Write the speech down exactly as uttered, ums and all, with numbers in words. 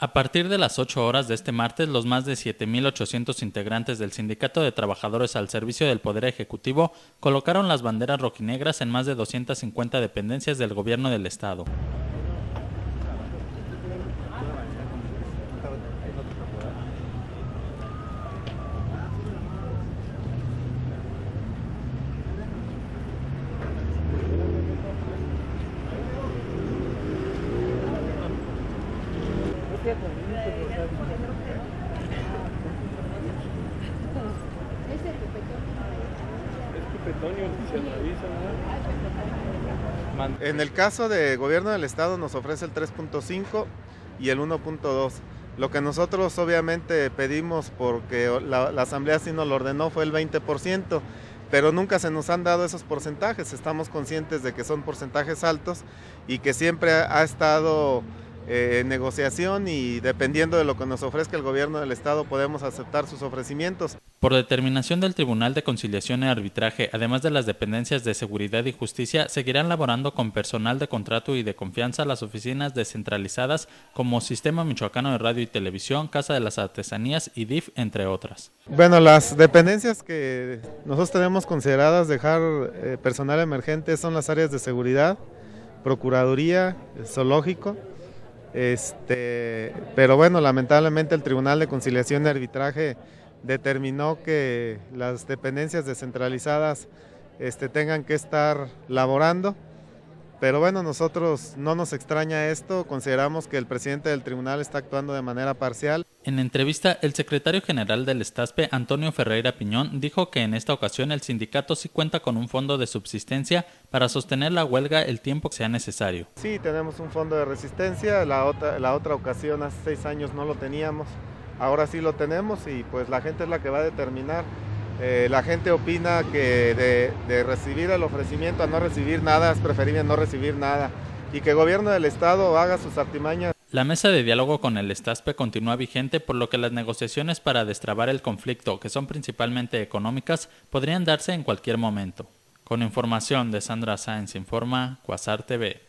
A partir de las ocho horas de este martes, los más de siete mil ochocientos integrantes del Sindicato de Trabajadores al Servicio del Poder Ejecutivo colocaron las banderas rojinegras en más de doscientas cincuenta dependencias del gobierno del estado. En el caso de gobierno del estado nos ofrece el tres punto cinco y el uno punto dos. Lo que nosotros obviamente pedimos, porque la, la asamblea sí nos lo ordenó, fue el veinte por ciento, pero nunca se nos han dado esos porcentajes. Estamos conscientes de que son porcentajes altos y que siempre ha estado eh, en negociación, y dependiendo de lo que nos ofrezca el gobierno del estado podemos aceptar sus ofrecimientos. Por determinación del Tribunal de Conciliación y Arbitraje, además de las dependencias de Seguridad y Justicia, seguirán laborando con personal de contrato y de confianza las oficinas descentralizadas como Sistema Michoacano de Radio y Televisión, Casa de las Artesanías y D I F, entre otras. Bueno, las dependencias que nosotros tenemos consideradas dejar eh, personal emergente son las áreas de seguridad, Procuraduría, Zoológico, este, pero bueno, lamentablemente el Tribunal de Conciliación y Arbitraje determinó que las dependencias descentralizadas este, tengan que estar laborando, pero bueno, nosotros no nos extraña esto, consideramos que el presidente del tribunal está actuando de manera parcial. En entrevista, el secretario general del Estaspe, Antonio Ferreira Piñón, dijo que en esta ocasión el sindicato sí cuenta con un fondo de subsistencia para sostener la huelga el tiempo que sea necesario. Sí, tenemos un fondo de resistencia, la otra, la otra ocasión hace seis años no lo teníamos. Ahora sí lo tenemos y pues la gente es la que va a determinar. Eh, la gente opina que de, de recibir el ofrecimiento a no recibir nada es preferible no recibir nada, y que el gobierno del estado haga sus artimañas. La mesa de diálogo con el Estaspe continúa vigente, por lo que las negociaciones para destrabar el conflicto, que son principalmente económicas, podrían darse en cualquier momento. Con información de Sandra Sáenz, informa Cuasar T V.